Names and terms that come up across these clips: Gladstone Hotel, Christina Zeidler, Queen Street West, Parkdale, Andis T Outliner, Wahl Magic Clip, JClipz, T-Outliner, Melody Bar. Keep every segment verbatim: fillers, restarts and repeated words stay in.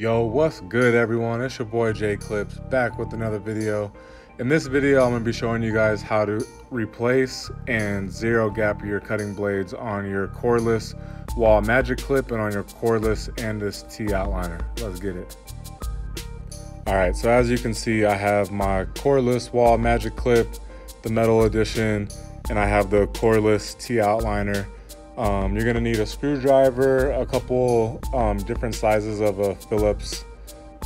Yo, what's good everyone? It's your boy J Clips back with another video. In this video, I'm going to be showing you guys how to replace and zero gap your cutting blades on your cordless Wahl Magic Clip and on your cordless Andis T Outliner. Let's get it. Alright, so as you can see, I have my cordless Wahl Magic Clip, the metal edition, and I have the cordless T Outliner. Um, you're gonna need a screwdriver, a couple um, different sizes of a Phillips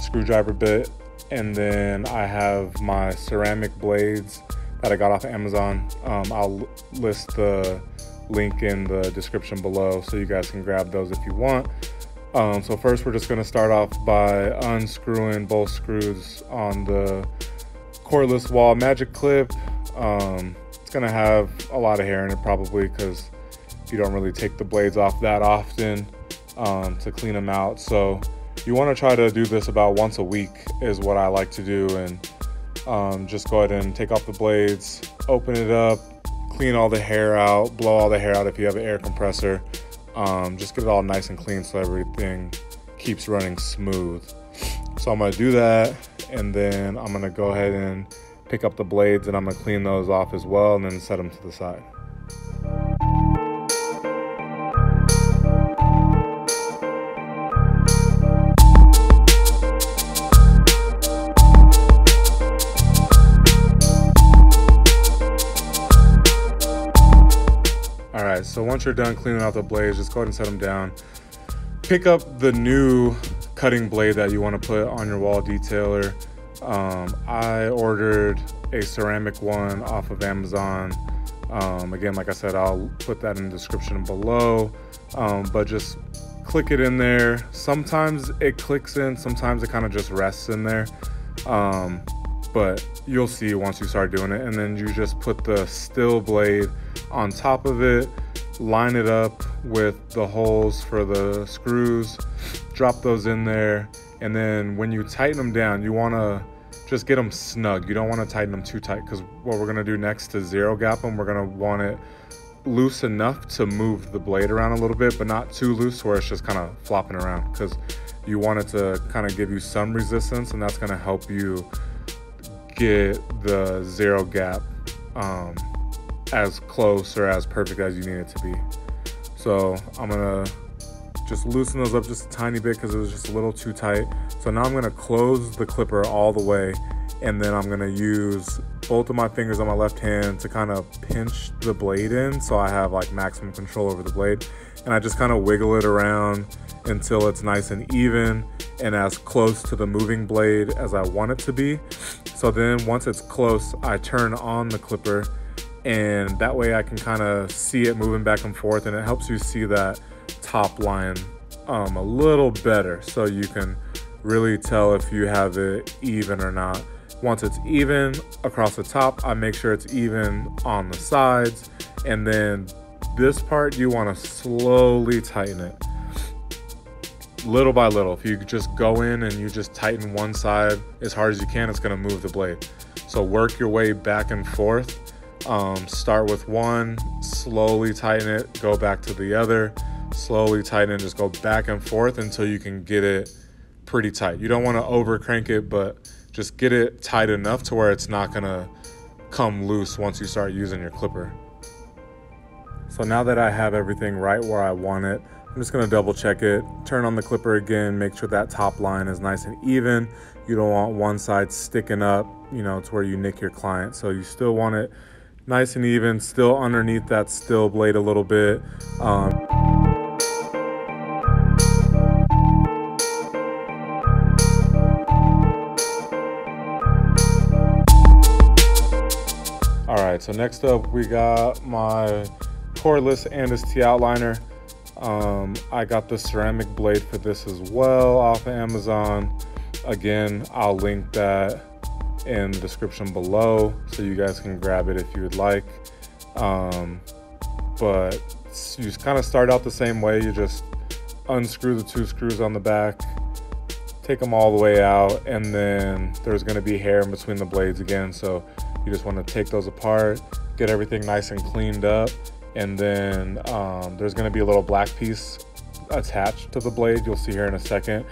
screwdriver bit, and then I have my ceramic blades that I got off of Amazon. Um, I'll list the link in the description below so you guys can grab those if you want. Um, so first we're just gonna start off by unscrewing both screws on the cordless Wahl Magic Clip. Um, it's gonna have a lot of hair in it probably because you don't really take the blades off that often um, to clean them out, so you want to try to do this about once a week is what I like to do. And um, just go ahead and take off the blades, open it up, clean all the hair out, blow all the hair out if you have an air compressor. Um, just get it all nice and clean so everything keeps running smooth. So I'm going to do that, and then I'm going to go ahead and pick up the blades and I'm going to clean those off as well and then set them to the side. Alright, so once you're done cleaning out the blades, just go ahead and set them down. Pick up the new cutting blade that you want to put on your Wahl detailer. Um, I ordered a ceramic one off of Amazon. Um, again, like I said, I'll put that in the description below. Um, but just click it in there. Sometimes it clicks in, sometimes it kind of just rests in there. Um, but you'll see once you start doing it. And then you just put the steel blade on top of it, line it up with the holes for the screws, drop those in there, and then when you tighten them down, you want to just get them snug. You don't want to tighten them too tight, because what we're going to do next is zero gap them. We're going to want it loose enough to move the blade around a little bit, but not too loose where it's just kind of flopping around, because you want it to kind of give you some resistance, and that's going to help you get the zero gap um as close or as perfect as you need it to be. So I'm gonna just loosen those up just a tiny bit because it was just a little too tight. So now I'm gonna close the clipper all the way, and then I'm gonna use both of my fingers on my left hand to kind of pinch the blade in so I have like maximum control over the blade. And I just kind of wiggle it around until it's nice and even and as close to the moving blade as I want it to be. So then once it's close, I turn on the clipper, and that way I can kind of see it moving back and forth, and it helps you see that top line um, a little better so you can really tell if you have it even or not. Once it's even across the top, I make sure it's even on the sides, and then this part you want to slowly tighten it little by little. If you just go in and you just tighten one side as hard as you can, it's going to move the blade. So work your way back and forth. Um, start with one, slowly tighten it, go back to the other, slowly tighten it, just go back and forth until you can get it pretty tight. You don't want to over crank it, but just get it tight enough to where it's not going to come loose once you start using your clipper. So now that I have everything right where I want it, I'm just going to double check it, turn on the clipper again, make sure that top line is nice and even. You don't want one side sticking up, you know, to where you nick your client. So you still want it nice and even, still underneath that steel blade a little bit. Um, all right, so next up we got my cordless Andis T Outliner. Um, I got the ceramic blade for this as well off of Amazon. Again, I'll link that in the description below so you guys can grab it if you would like. Um, but you just kind of start out the same way. You just unscrew the two screws on the back, take them all the way out, and then there's going to be hair in between the blades again, so you just want to take those apart, get everything nice and cleaned up, and then um, there's going to be a little black piece attached to the blade. You'll see here in a second.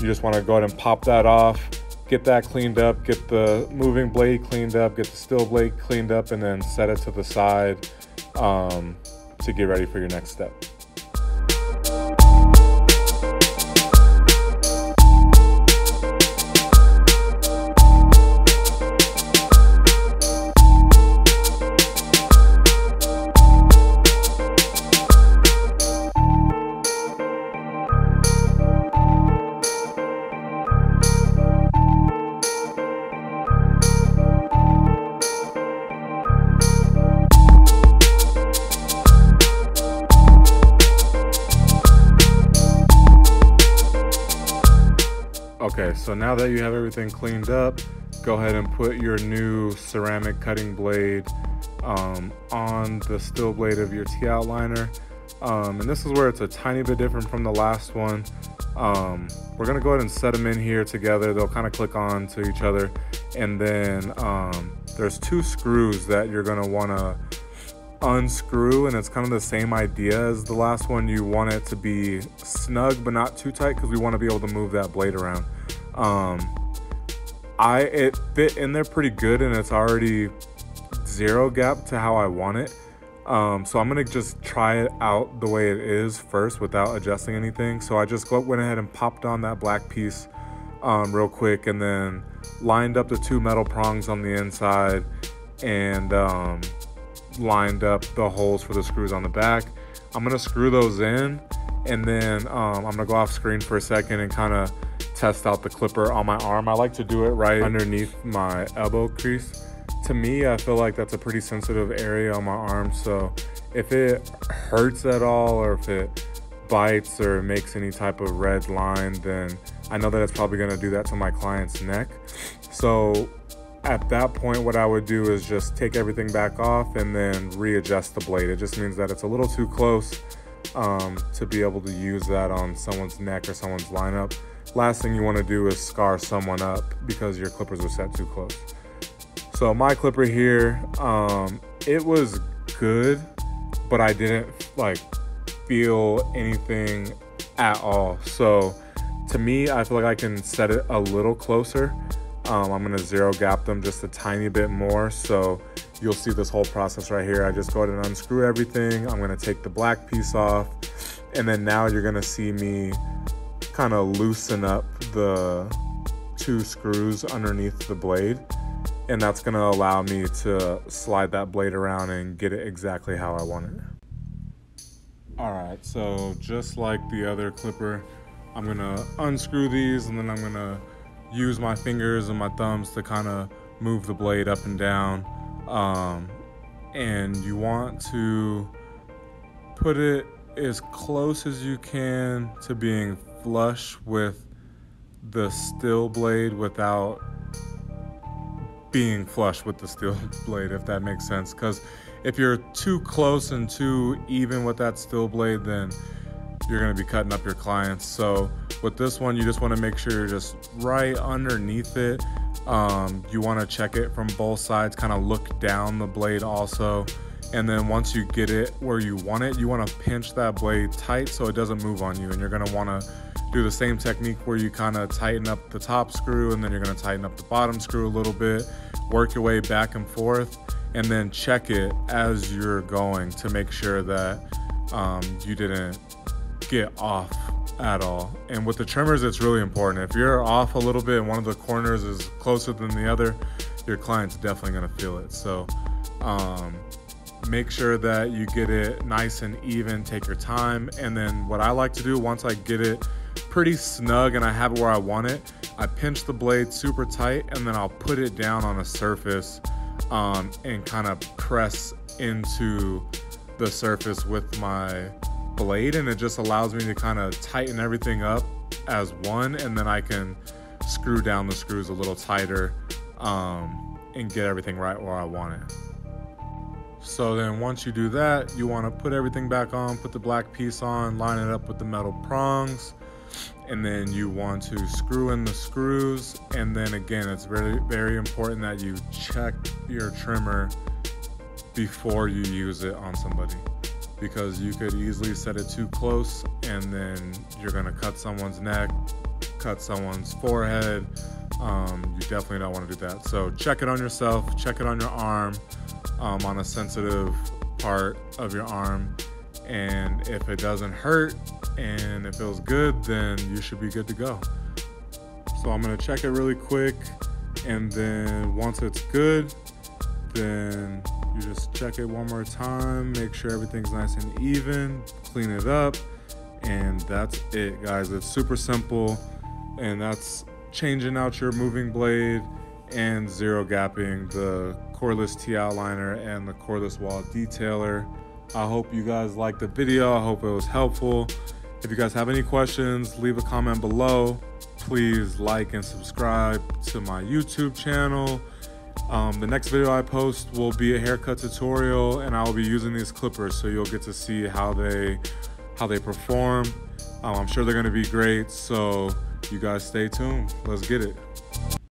You just want to go ahead and pop that off, get that cleaned up, get the moving blade cleaned up, get the steel blade cleaned up, and then set it to the side um, to get ready for your next step. Okay, so now that you have everything cleaned up, go ahead and put your new ceramic cutting blade um, on the steel blade of your T outliner. Um, and this is where it's a tiny bit different from the last one. Um, we're gonna go ahead and set them in here together. They'll kind of click on to each other. And then um, there's two screws that you're gonna wanna unscrew, and it's kind of the same idea as the last one. You want it to be snug but not too tight because we want to be able to move that blade around. um i it fit in there pretty good, and it's already zero gap to how I want it. Um so I'm gonna just try it out the way it is first without adjusting anything. So I just went ahead and popped on that black piece um real quick, and then lined up the two metal prongs on the inside, and um lined up the holes for the screws on the back. I'm gonna screw those in, and then um, I'm gonna go off screen for a second and kind of test out the clipper on my arm. I like to do it right underneath my elbow crease. To me, I feel like that's a pretty sensitive area on my arm, so if it hurts at all, or if it bites or makes any type of red line, then I know that it's probably gonna do that to my client's neck. So at that point, what I would do is just take everything back off and then readjust the blade. It just means that it's a little too close um, to be able to use that on someone's neck or someone's lineup. Last thing you want to do is scar someone up because your clippers are set too close. So my clipper here, um, it was good, but I didn't like feel anything at all. So to me, I feel like I can set it a little closer. Um, I'm gonna zero gap them just a tiny bit more, so you'll see this whole process right here. I just go ahead and unscrew everything. I'm gonna take the black piece off, and then now you're gonna see me kind of loosen up the two screws underneath the blade, and that's gonna allow me to slide that blade around and get it exactly how I want it. All right, so just like the other clipper, I'm gonna unscrew these, and then I'm gonna use my fingers and my thumbs to kind of move the blade up and down. Um, and you want to put it as close as you can to being flush with the steel blade without being flush with the steel blade, if that makes sense. Because if you're too close and too even with that steel blade, then you're gonna be cutting up your clients. So with this one, you just want to make sure you're just right underneath it. Um, you want to check it from both sides, kind of look down the blade also. And then once you get it where you want it, you want to pinch that blade tight so it doesn't move on you. And you're going to want to do the same technique where you kind of tighten up the top screw, and then you're going to tighten up the bottom screw a little bit, work your way back and forth, and then check it as you're going to make sure that um, you didn't get off at all. And with the trimmers, it's really important. If you're off a little bit and one of the corners is closer than the other, your client's definitely going to feel it. So um, make sure that you get it nice and even, take your time. And then what I like to do, once I get it pretty snug and I have it where I want it, I pinch the blade super tight, and then I'll put it down on a surface um, and kind of press into the surface with my blade, and it just allows me to kind of tighten everything up as one, and then I can screw down the screws a little tighter um, and get everything right where I want it. So then once you do that, you want to put everything back on, put the black piece on, line it up with the metal prongs, and then you want to screw in the screws. And then again, it's very, very important that you check your trimmer before you use it on somebody, because you could easily set it too close and then you're gonna cut someone's neck, cut someone's forehead. Um, you definitely don't want to do that. So check it on yourself, check it on your arm, um, on a sensitive part of your arm. And if it doesn't hurt and it feels good, then you should be good to go. So I'm gonna check it really quick. And then once it's good, then you just check it one more time, make sure everything's nice and even, clean it up, and that's it, guys. It's super simple, and that's changing out your moving blade and zero gapping the Cordless T Outliner and the Cordless Wahl Detailer. I hope you guys liked the video. I hope it was helpful. If you guys have any questions, leave a comment below. Please like and subscribe to my YouTube channel. Um, the next video I post will be a haircut tutorial, and I will be using these clippers, so you'll get to see how they how they perform. Um, I'm sure they're going to be great, so you guys stay tuned. Let's get it.